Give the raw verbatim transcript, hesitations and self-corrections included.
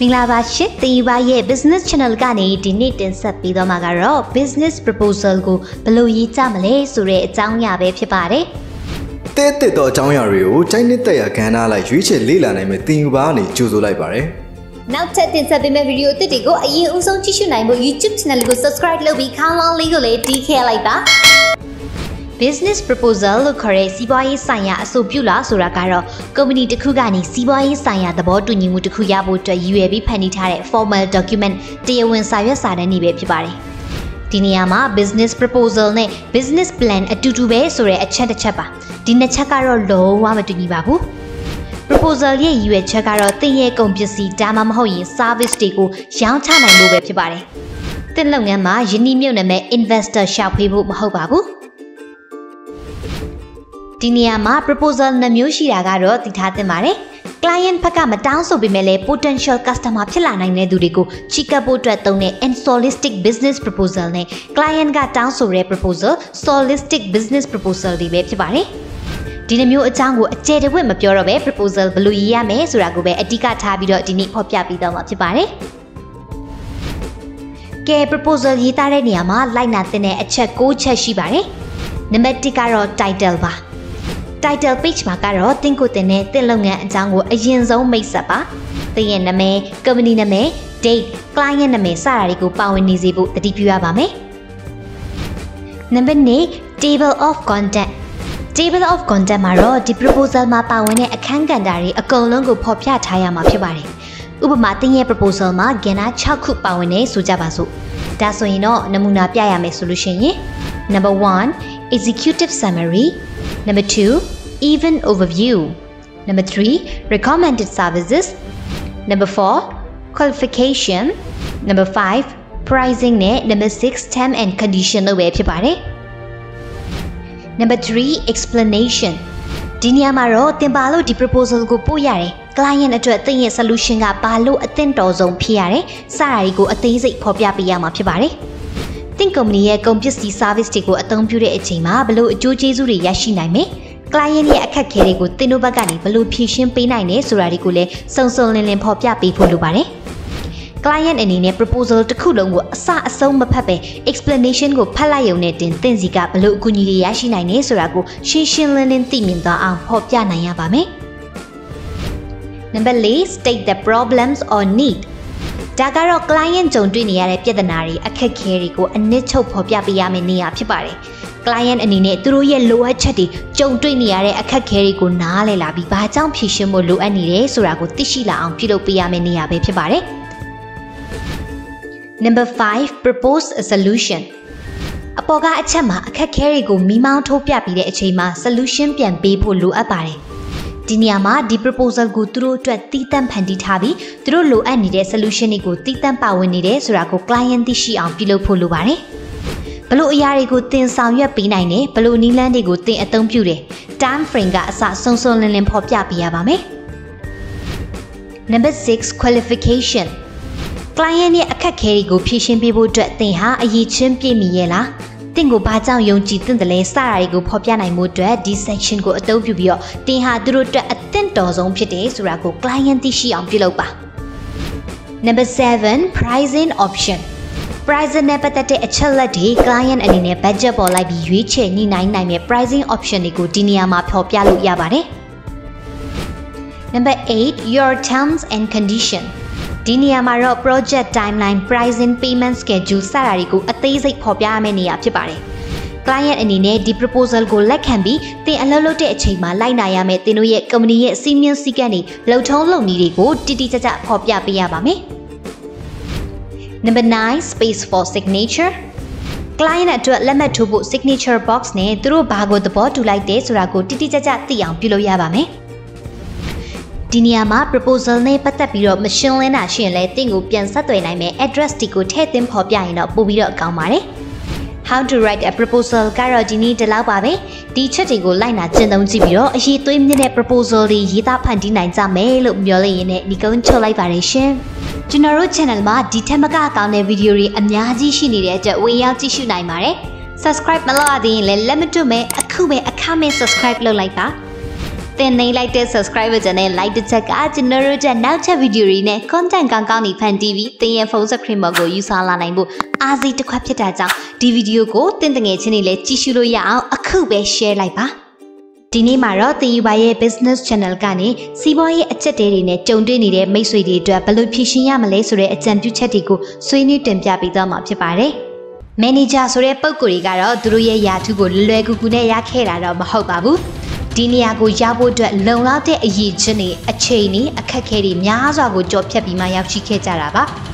Minglabashit, the Ibaye business channel Gani, Dinit and Sapido Magaro, business proposal go, Palui Tamale, Sure, Tanya Bepare. Tete Tanya Rio, Chinita Kana, like Richard Lila, and Metin Bani, Chuzu Library. Now, Tete Sabima video Titigo, a year Uson Chishunaibo, YouTube channel go subscribe, Lobby, Kamal Legole, D K Liba. Business proposal Kore Sibai Saya Sobula Surakaro Company to Kugani Sibai Saya the board to Nimu to Kuyabo to U A B Penitare formal document Tayawin Saya Sada Nibe Pibari Tiniama business proposal ne business plan a tutube sore a chata chapa Dina Chakaro low Wamatunibahu Proposal ye Ue Chakaro Teye Compusi Damam Hoy Service Tiku Xiao Tana Mube Pibari Then Longama Jini Muname Investor Shao Pibu Mahobabu Diniama proposal Namyoshi Ragaro Titate Mare, client Pakama Tanso Bimele, potential customer Pilana Nedurigo, Chicago Tratone, and Solistic business proposal ne, client Gatanso re proposal, Solistic business proposal de Bepare. Dinamu Tango, a Ted Wim Pureway proposal, Bluiame, Suragobe, a Dika Tabido, Dini Popiabida Matibare. K proposal Yitare Niama, Linatene, a Chaco Chashibare. Nematicaro title ba. Title page makaro tinkutene telonga zango agenzo mesapa. The ename, company name, date, client name, salary go power nizibu, the dipuabame. Number ne, table of content. Table of content maro, the proposal mapa wene a kangandari, a colongo popia taya mapibari. Ubumatine proposal ma gena chaku pawene sujabasu. Dasoino, namuna piayame solution ye. Number one, executive summary. Number two, event overview. Number three, recommended services. Number four, qualification. Number five, pricing. Number six, term and condition. Number three, explanation. Dinyamaro timbalo di proposal go poyare. Client ato atin solution ga palo atin tozong piare. Salary go atin zik popya piyama pibare. Think company a computer service tigo at computer a chima below Jojezuri Yashiname, client a kakerigo, Tinubagani, below Pishin Pinine, Suraricule, Sonsol and Popiapi Pulubare. Client and in a proposal to Kulongo, Sa Soma Pape, explanation go Palayonet in Tenziga, below Guni Yashinine, Surago, Shishin Lenin Timinda and Popiana Yabame. Number eight, state the problems or need. Dagaro client don't do near a piadanari, a kakerigo, a neto popiabiamenia pibare. Client and in a druye loa chati, don't do near a kakerigo nale labi batam pishimulu and ire surago tishila and pilopiamenia pibare. Number five, propose a solution. Apoga achama, a kakerigo, mimount opiapi echema, solution pian bepulu apare. Dinyama di proposal go through to a titan panditabi, through low and nide solution ego titan power nide, surako client dishi on pillow pulubare. Palo yarego tin sanya pinine, palo niland ego tin atom pure. Time fringa sa sonson and popia piabame. Number six, qualification. Client a kakerigo pishin people to a tinha a ye chimpi miela. Tingo Bazan Yonchitin the Lay Sarigo Popiana Mudra, this section go atobubio, Tinha Druta at ten thousand Pite, Surago, client Tishi on Pilopa. Number seven, pricing option. Pricing Nepatate Achalati, client and in a badger ball like Yuiche, Nina, Name, pricing option ego Diniama Popialu Yabare. Number eight, your terms and condition. Diniamaro project timeline, pricing, payment schedule, salary go at the same time. Client and in a deep proposal go like can be the allolote achema line I am at the noye company senior sigani, low tone low needy go, didi tata popia piabame. Number nine, space for signature. Client at a lemma to book signature box ne through bago the board to like this rago didi tata the young pillow yabame. Diniama proposal ne patapiro machine and ashin letting upian satwename address tico tetim popiano bubiro kamare. How to write a proposal garodini de la babe, teacher tigo lina genome zibiro, she to him a proposal the yita pandinanza me look mule in a niconcho liberation. General channel ma ditemaga kaune video re amyaji shinire, we out issue naimare. Subscribe maladi, let lemon to me, a kume, a kame subscribe low like that. Then they like to subscribe and then like to check out channel and now check video ne content gang gang ni fan T V. Then you follow subscribe go use online naibo. As it quite a jang. The video go then the channel le chishuro ya akuwe share like ba. Tini maro the buy business channel gani. Siboy acheteri ne chonde ni le make sure you do upload fishing ya malay sure achentu chetigo. So you need tempya bida mapche pare. Manager sure pokuri garo druye ya to go legu gune ya khera ra mahobabu. Dinia go jabo to loan out a ye jenny, a chainy, a kakeri, miazago job tabima yachi ketaraba.